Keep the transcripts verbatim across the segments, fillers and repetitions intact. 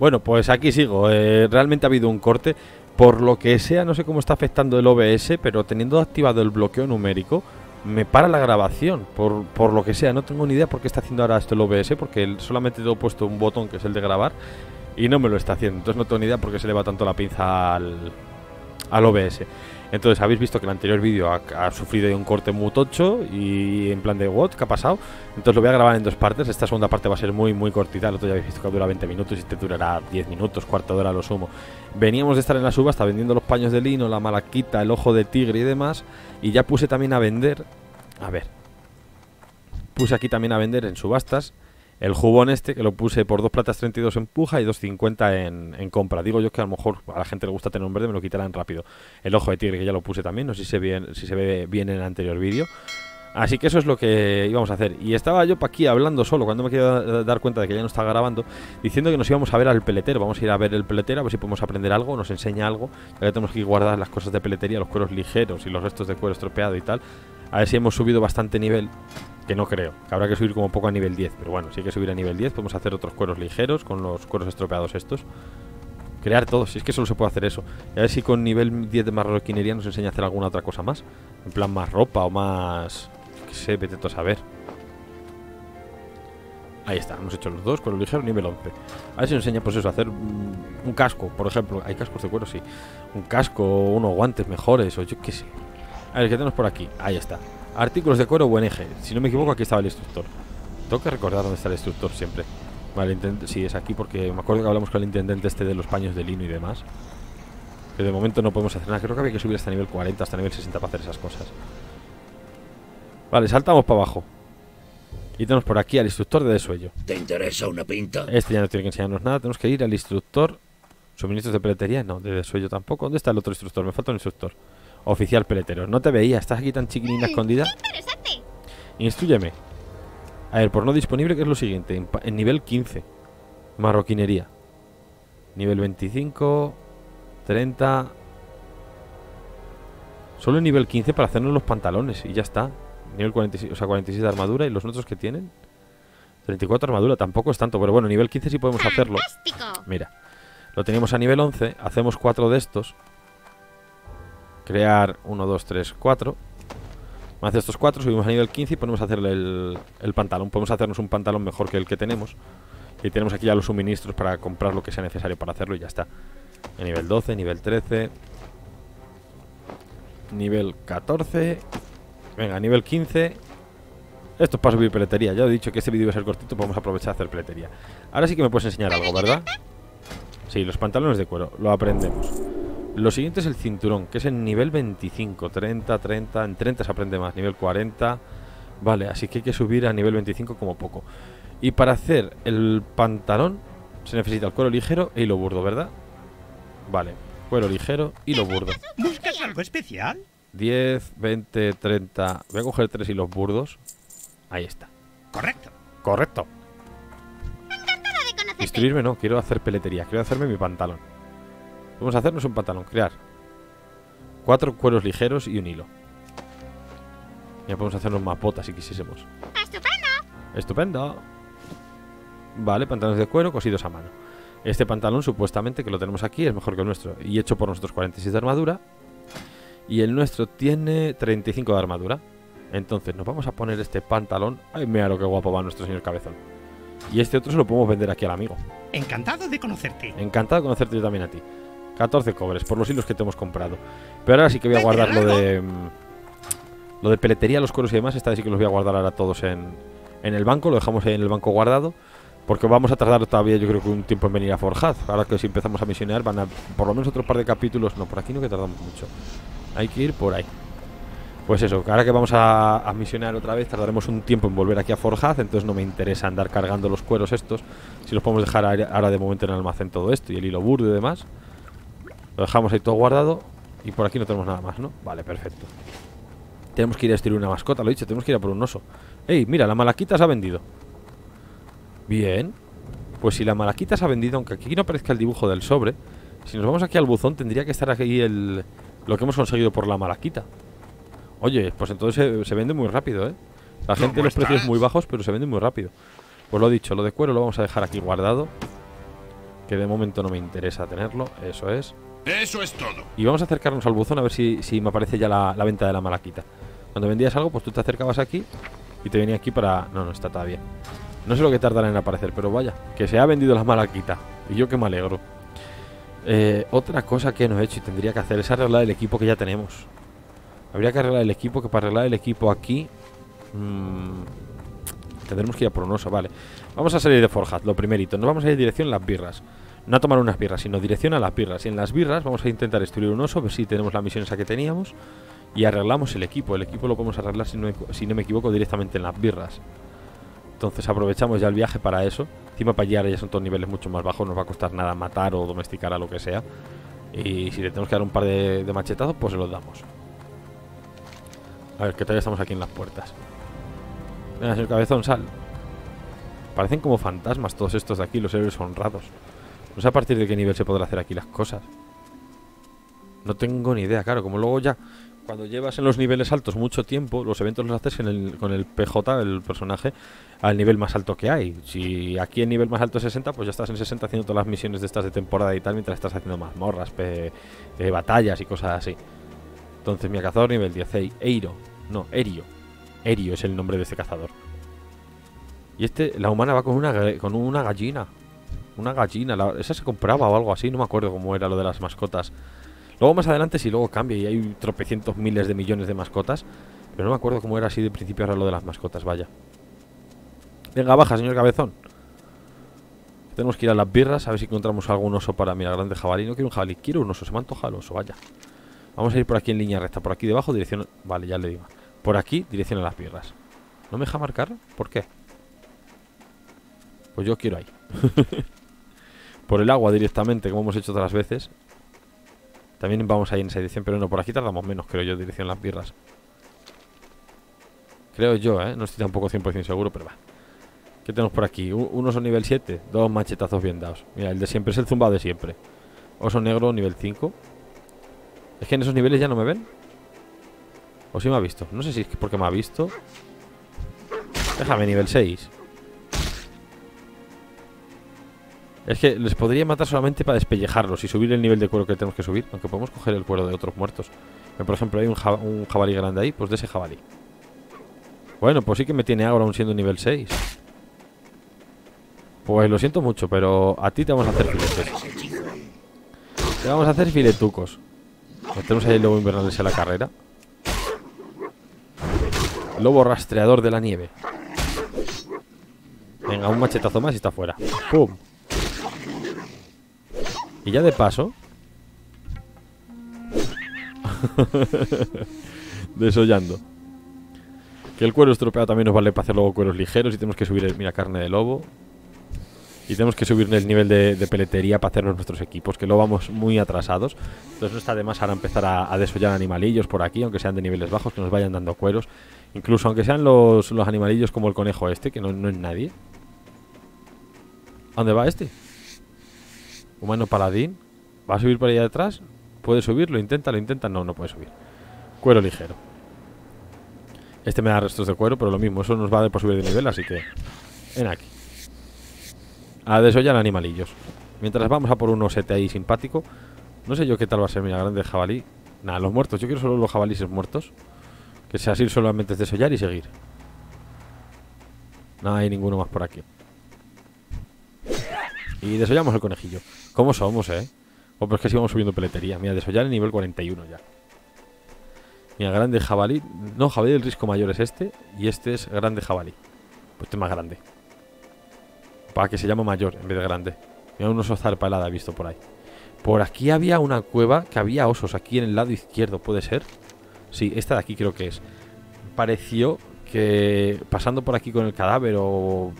Bueno, pues aquí sigo. Eh, realmente ha habido un corte. Por lo que sea, no sé cómo está afectando el O B S, pero teniendo activado el bloqueo numérico, me para la grabación. Por, por lo que sea, no tengo ni idea por qué está haciendo ahora esto el O B S, porque solamente tengo puesto un botón que es el de grabar y no me lo está haciendo. Entonces no tengo ni idea por qué se le va tanto la pinza al, al O B S. Entonces habéis visto que el anterior vídeo ha, ha sufrido un corte muy tocho y en plan de what, ¿qué ha pasado? Entonces lo voy a grabar en dos partes. Esta segunda parte va a ser muy muy cortita. La otra ya habéis visto que dura veinte minutos y este durará diez minutos, cuarto de hora lo sumo. Veníamos de estar en la subasta vendiendo los paños de lino, la malaquita, el ojo de tigre y demás. Y ya puse también a vender, a ver, puse aquí también a vender en subastas el jubón este, que lo puse por dos platas treinta y dos en puja y dos cincuenta en, en compra. Digo yo que a lo mejor a la gente le gusta tener un verde, me lo quitarán rápido. El ojo de tigre, que ya lo puse también, no sé si se, bien, si se ve bien en el anterior vídeo. Así que eso es lo que íbamos a hacer. Y estaba yo para aquí hablando solo, cuando me quería dar cuenta de que ya no estaba grabando, diciendo que nos íbamos a ver al peletero. Vamos a ir a ver el peletero, a ver si podemos aprender algo, nos enseña algo. Ya que tenemos que guardar las cosas de peletería, los cueros ligeros y los restos de cuero estropeado y tal. A ver si hemos subido bastante nivel. Que no creo, que habrá que subir como poco a nivel diez. Pero bueno, si hay que subir a nivel diez, podemos hacer otros cueros ligeros con los cueros estropeados estos. Crear todos, si es que solo se puede hacer eso. Y a ver si con nivel diez de marroquinería nos enseña a hacer alguna otra cosa más. En plan más ropa o más... qué sé, vete tú a saber. Ahí está, hemos hecho los dos, cuero ligero, nivel once. A ver si nos enseña, pues eso, a hacer un casco, por ejemplo. ¿Hay cascos de cuero? Sí. Un casco, unos guantes mejores o yo qué sé. A ver, ¿qué tenemos por aquí? Ahí está. Artículos de cuero buen eje. Si no me equivoco, aquí estaba el instructor. Tengo que recordar dónde está el instructor siempre. Vale, sí, es aquí porque me acuerdo que hablamos con el intendente este de los paños de lino y demás. Pero de momento no podemos hacer nada. Creo que había que subir hasta nivel cuarenta, hasta nivel sesenta para hacer esas cosas. Vale, saltamos para abajo. Y tenemos por aquí al instructor de desuello. ¿Te interesa una pinta? Este ya no tiene que enseñarnos nada. Tenemos que ir al instructor. ¿Suministros de peletería? No, de desuello tampoco. ¿Dónde está el otro instructor? Me falta un instructor. Oficial peletero, no te veía, estás aquí tan chiquilina escondida. ¡Qué interesante! Instrúyeme. A ver, por no disponible, ¿qué es lo siguiente? En, en nivel quince, marroquinería. Nivel veinticinco, treinta. Solo en nivel quince para hacernos los pantalones y ya está. Nivel cuarenta y seis, o sea, cuarenta y seis de armadura y los otros que tienen. treinta y cuatro de armadura, tampoco es tanto, pero bueno, nivel quince sí podemos hacerlo. ¡Fantástico! Mira, lo tenemos a nivel once, hacemos cuatro de estos. Crear uno, dos, tres, cuatro. Me hace estos cuatro, subimos a nivel quince y podemos hacerle el, el pantalón. Podemos hacernos un pantalón mejor que el que tenemos. Y tenemos aquí ya los suministros para comprar lo que sea necesario para hacerlo y ya está. A nivel doce, nivel trece. Nivel catorce. Venga, nivel quince. Esto es para subir peletería. Ya he dicho que este vídeo iba a ser cortito, vamos a aprovechar a hacer peletería. Ahora sí que me puedes enseñar algo, ¿verdad? Sí, los pantalones de cuero, lo aprendemos. Lo siguiente es el cinturón, que es en nivel veinticinco, treinta, treinta. En treinta se aprende más, nivel cuarenta. Vale, así que hay que subir a nivel veinticinco como poco. Y para hacer el pantalón se necesita el cuero ligero e hilo burdo, ¿verdad? Vale, cuero ligero, hilo burdo. ¿Buscas algo especial? diez, veinte, treinta. Voy a coger tres hilos burdos. Ahí está. Correcto. Correcto. Encantada de conocerte. Instruirme no, quiero hacer peletería, quiero hacerme mi pantalón. Vamos a hacernos un pantalón, crear cuatro cueros ligeros y un hilo. Ya podemos hacernos mapotas si quisiésemos. ¡Estupendo! ¡Estupendo! Vale, pantalones de cuero cosidos a mano. Este pantalón, supuestamente, que lo tenemos aquí, es mejor que el nuestro. Y hecho por nosotros cuarenta y seis de armadura. Y el nuestro tiene treinta y cinco de armadura. Entonces nos vamos a poner este pantalón. ¡Ay, mira lo que guapo va nuestro señor cabezón! Y este otro se lo podemos vender aquí al amigo. Encantado de conocerte. Encantado de conocerte yo también a ti. catorce cobres, por los hilos que te hemos comprado. Pero ahora sí que voy a guardar lo de... Lo de peletería, los cueros y demás. Esta vez sí que los voy a guardar ahora todos en, en el banco. Lo dejamos ahí en el banco guardado. Porque vamos a tardar todavía, yo creo que un tiempo en venir a Forjad. Ahora que si empezamos a misionear van a... Por lo menos otro par de capítulos. No, por aquí no que tardamos mucho. Hay que ir por ahí. Pues eso, ahora que vamos a, a misionear otra vez, tardaremos un tiempo en volver aquí a Forjad. Entonces no me interesa andar cargando los cueros estos. Si los podemos dejar ahora de momento en el almacén todo esto. Y el hilo burdo y demás. Lo dejamos ahí todo guardado. Y por aquí no tenemos nada más, ¿no? Vale, perfecto. Tenemos que ir a destruir una mascota, lo he dicho. Tenemos que ir a por un oso. ¡Ey, mira! La malaquita se ha vendido. Bien. Pues si la malaquita se ha vendido, aunque aquí no aparezca el dibujo del sobre, si nos vamos aquí al buzón tendría que estar aquí el... lo que hemos conseguido por la malaquita. Oye, pues entonces se, se vende muy rápido, ¿eh? La gente los precios muy bajos, pero se vende muy rápido. Pues lo dicho, lo de cuero lo vamos a dejar aquí guardado. que de momento no me interesa tenerlo. Eso es. Eso es todo. Y vamos a acercarnos al buzón a ver si, si me aparece ya la, la venta de la malaquita. Cuando vendías algo, pues tú te acercabas aquí y te venía aquí para... No, no está todavía. No sé lo que tardará en aparecer, pero vaya, que se ha vendido la malaquita. Y yo que me alegro. Eh, otra cosa que no he hecho y tendría que hacer es arreglar el equipo que ya tenemos. Habría que arreglar el equipo, que para arreglar el equipo aquí... Mmm, tendremos que ir a por un oso, vale. Vamos a salir de Forjat, lo primerito. Nos vamos a ir dirección a las birras. No a tomar unas birras, sino dirección a las birras. Y en las birras vamos a intentar destruir un oso, ver si tenemos la misión esa que teníamos. Y arreglamos el equipo. El equipo lo podemos arreglar, si no, si no me equivoco, directamente en las birras. Entonces aprovechamos ya el viaje para eso. Encima para allá ya son todos niveles mucho más bajos. No nos va a costar nada matar o domesticar a lo que sea. Y si le tenemos que dar un par de, de machetazos, pues se los damos. A ver, que todavía estamos aquí en las puertas. Venga, señor Cabezón, sal. Parecen como fantasmas todos estos de aquí, los héroes honrados. No sé a partir de qué nivel se podrá hacer aquí las cosas. No tengo ni idea, claro. Como luego ya... Cuando llevas en los niveles altos mucho tiempo, los eventos los haces en el, con el P J, el personaje, al nivel más alto que hay. Si aquí el nivel más alto es sesenta, pues ya estás en sesenta haciendo todas las misiones de estas de temporada y tal, mientras estás haciendo mazmorras, pe, eh, batallas y cosas así. Entonces, mi cazador nivel diez, hey, Eiro. No, Erio. Erio es el nombre de este cazador. Y este, la humana va con una, con una gallina. Una gallina, la, esa se compraba o algo así, no me acuerdo cómo era lo de las mascotas. Luego más adelante si luego cambia y hay tropecientos miles de millones de mascotas. Pero no me acuerdo cómo era así de principio ahora lo de las mascotas, vaya. Venga, baja, señor Cabezón. Tenemos que ir a las birras a ver si encontramos algún oso para... Mira, grande jabalí, no quiero un jabalí, quiero un oso, se me antoja el oso, vaya. Vamos a ir por aquí en línea recta, por aquí debajo, dirección... Vale, ya le digo. Por aquí, dirección a las birras. ¿No me deja marcar? ¿Por qué? Pues yo quiero ahí. Por el agua directamente, como hemos hecho otras veces. También vamos ahí en esa dirección, pero no, por aquí tardamos menos, creo yo, dirección las birras. Creo yo, ¿eh? No estoy tampoco cien por cien seguro, pero va. ¿Qué tenemos por aquí? Un oso nivel siete, dos machetazos bien dados. Mira, el de siempre, es el zumbado de siempre. Oso negro nivel cinco. Es que en esos niveles ya no me ven. O si me ha visto, no sé si es porque me ha visto. Déjame nivel seis. Es que les podría matar solamente para despellejarlos y subir el nivel de cuero que tenemos que subir. Aunque podemos coger el cuero de otros muertos. Por ejemplo, hay un, ja un jabalí grande ahí. Pues de ese jabalí. Bueno, pues sí que me tiene ahora aún siendo nivel seis. Pues lo siento mucho, pero a ti te vamos a hacer filetes. Te vamos a hacer filetucos. Metemos ahí el lobo invernales a la carrera. Lobo rastreador de la nieve. Venga, un machetazo más y está fuera. ¡Pum! Y ya de paso desollando. Que el cuero estropeado también nos vale para hacer luego cueros ligeros. Y tenemos que subir, el, mira, carne de lobo. Y tenemos que subir el nivel de, de peletería para hacernos nuestros equipos, que luego vamos muy atrasados. Entonces no está de más ahora empezar a, a desollar animalillos por aquí, aunque sean de niveles bajos, que nos vayan dando cueros. Incluso aunque sean los, los animalillos como el conejo este, que no, no es nadie. ¿A dónde va este? Humano paladín. ¿Va a subir por allá detrás? ¿Puede subir? ¿Lo intenta? ¿Lo intenta? No, no puede subir. Cuero ligero. Este me da restos de cuero, pero lo mismo. Eso nos va a dar por subir de nivel, así que... Ven aquí. A desollar animalillos. Mientras vamos a por un osete ahí simpático. No sé yo qué tal va a ser. Mira, grande jabalí. Nada, los muertos. Yo quiero solo los jabalíes muertos. Que sea así solamente es desollar y seguir. No hay ninguno más por aquí. Y desollamos el conejillo. ¿Cómo somos, eh? O oh, pero es que si vamos subiendo peletería. Mira, desollar en nivel cuarenta y uno ya. Mira, grande jabalí. No, jabalí del risco mayor es este. Y este es grande jabalí. Pues este es más grande. Para que se llama mayor en vez de grande. Mira, un oso zarpalada he visto por ahí. Por aquí había una cueva que había osos. Aquí en el lado izquierdo, ¿puede ser? Sí, esta de aquí creo que es. Pareció... que pasando por aquí con el cadáver o...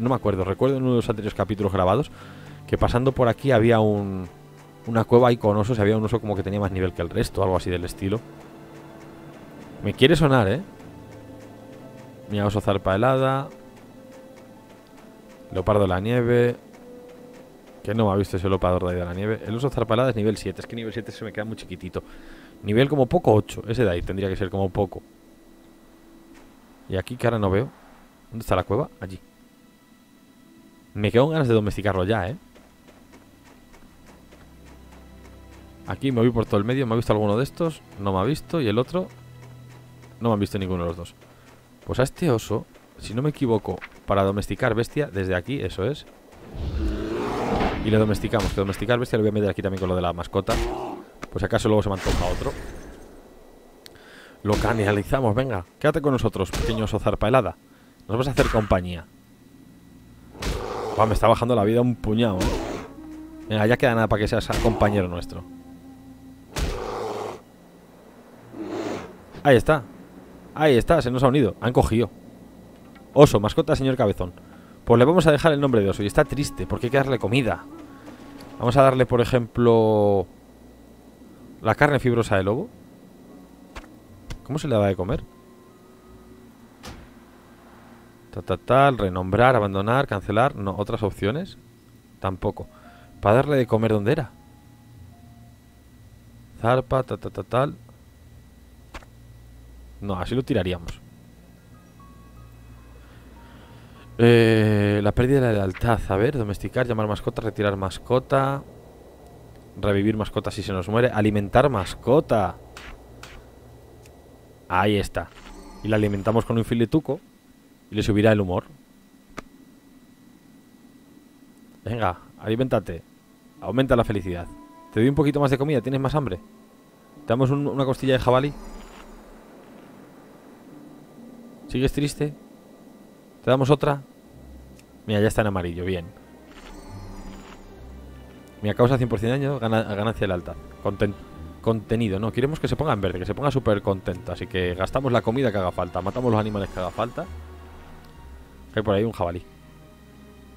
no me acuerdo, recuerdo en uno de los anteriores capítulos grabados que pasando por aquí había un... una cueva ahí con osos, había un oso como que tenía más nivel que el resto, algo así del estilo. Me quiere sonar, ¿eh? Mira, oso zarpa helada. Leopardo de la nieve. Que no me ha visto ese leopardo de la nieve. El oso zarpa helada es nivel siete, es que nivel siete se me queda muy chiquitito. Nivel como poco ocho, ese de ahí tendría que ser como poco. Y aquí que ahora no veo. ¿Dónde está la cueva? Allí. Me quedo con ganas de domesticarlo ya, ¿eh? Aquí me voy por todo el medio. ¿Me ha visto alguno de estos? No me ha visto. Y el otro... no me han visto ninguno de los dos. Pues a este oso, si no me equivoco, para domesticar bestia, desde aquí, eso es. Y le domesticamos. Que domesticar bestia lo voy a meter aquí también con lo de la mascota. Pues acaso luego se me antoja otro. Lo canalizamos, venga. Quédate con nosotros, pequeño oso zarpa helada. Nos vas a hacer compañía. Uah, me está bajando la vida un puñado, ¿eh? Venga, ya queda nada para que seas compañero nuestro. Ahí está. Ahí está, se nos ha unido. Han cogido. Oso, mascota, señor Cabezón. Pues le vamos a dejar el nombre de oso. Y está triste, porque hay que darle comida. Vamos a darle, por ejemplo, la carne fibrosa de lobo. ¿Cómo se le da de comer? Tal, tal, tal. Renombrar, abandonar, cancelar. No, otras opciones. Tampoco. Para darle de comer, ¿dónde era? Zarpa, tal, tal, tal, tal. No, así lo tiraríamos. Eh, la pérdida de la lealtad. A ver, domesticar, llamar mascota, retirar mascota. Revivir mascota si se nos muere. Alimentar mascota. Ahí está. Y la alimentamos con un filetuco. Y le subirá el humor. Venga, alimentate. Aumenta la felicidad. Te doy un poquito más de comida, ¿tienes más hambre? ¿Te damos un, una costilla de jabalí? ¿Sigues triste? ¿Te damos otra? Mira, ya está en amarillo, bien. Mira, causa cien por cien daño, gana, ganancia del alta. Conten, contenido, no, queremos que se ponga en verde, que se ponga súper contento. Así que gastamos la comida que haga falta, matamos los animales que haga falta. Hay por ahí un jabalí.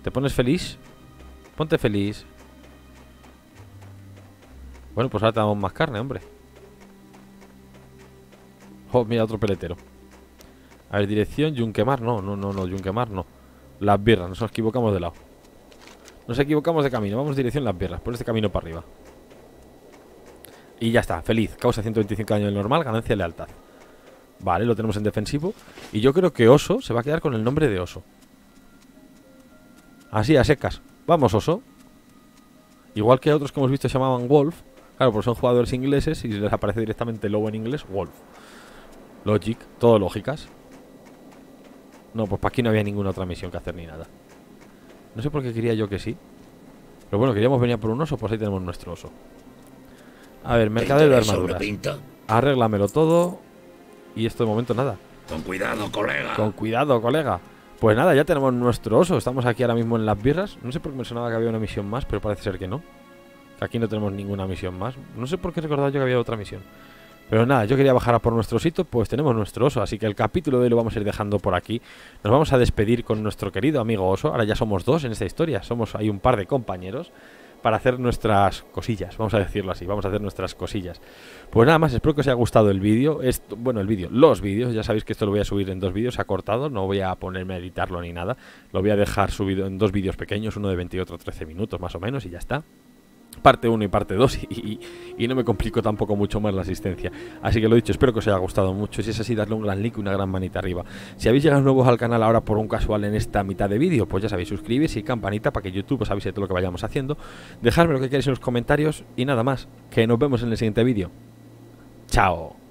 ¿Te pones feliz? Ponte feliz. Bueno, pues ahora te damos más carne, hombre. Oh, mira, otro peletero. A ver, dirección, Yunquemar, no, no, no, no, Yunquemar, no. Las Birras, nos equivocamos de lado. Nos equivocamos de camino, vamos dirección Las Birras, por este camino para arriba. Y ya está, feliz, causa ciento veinticinco daño del normal, ganancia de lealtad. Vale, lo tenemos en defensivo. Y yo creo que oso se va a quedar con el nombre de oso. Así, a secas. Vamos, oso. Igual que otros que hemos visto se llamaban Wolf. Claro, porque son jugadores ingleses y les aparece directamente lobo en inglés, Wolf. Logic, todo lógicas. No, pues para aquí no había ninguna otra misión que hacer ni nada. No sé por qué quería yo que sí. Pero bueno, queríamos venir por un oso, pues ahí tenemos nuestro oso. A ver, mercadero de armaduras. Arréglamelo todo. Y esto de momento nada. Con cuidado, colega. Con cuidado, colega. Pues nada, ya tenemos nuestro oso. Estamos aquí ahora mismo en Las Birras. No sé por qué me sonaba que había una misión más, pero parece ser que no. Aquí no tenemos ninguna misión más. No sé por qué recordaba yo que había otra misión. Pero nada, yo quería bajar a por nuestro osito, pues tenemos nuestro oso. Así que el capítulo de hoy lo vamos a ir dejando por aquí. Nos vamos a despedir con nuestro querido amigo oso. Ahora ya somos dos en esta historia. Somos ahí un par de compañeros para hacer nuestras cosillas, vamos a decirlo así. Vamos a hacer nuestras cosillas. Pues nada más, espero que os haya gustado el vídeo. Bueno, el vídeo, los vídeos, ya sabéis que esto lo voy a subir en dos vídeos, se ha cortado. No voy a ponerme a editarlo ni nada. Lo voy a dejar subido en dos vídeos pequeños. Uno de veinte y otro trece minutos más o menos y ya está. Parte uno y parte dos y, y, y no me complico tampoco mucho más la asistencia. Así que lo dicho, espero que os haya gustado mucho. Si es así, dadle un gran like y una gran manita arriba. Si habéis llegado nuevos al canal ahora por un casual en esta mitad de vídeo, pues ya sabéis, suscribiros y campanita para que YouTube os avise de todo lo que vayamos haciendo. Dejadme lo que queráis en los comentarios y nada más, que nos vemos en el siguiente vídeo. Chao.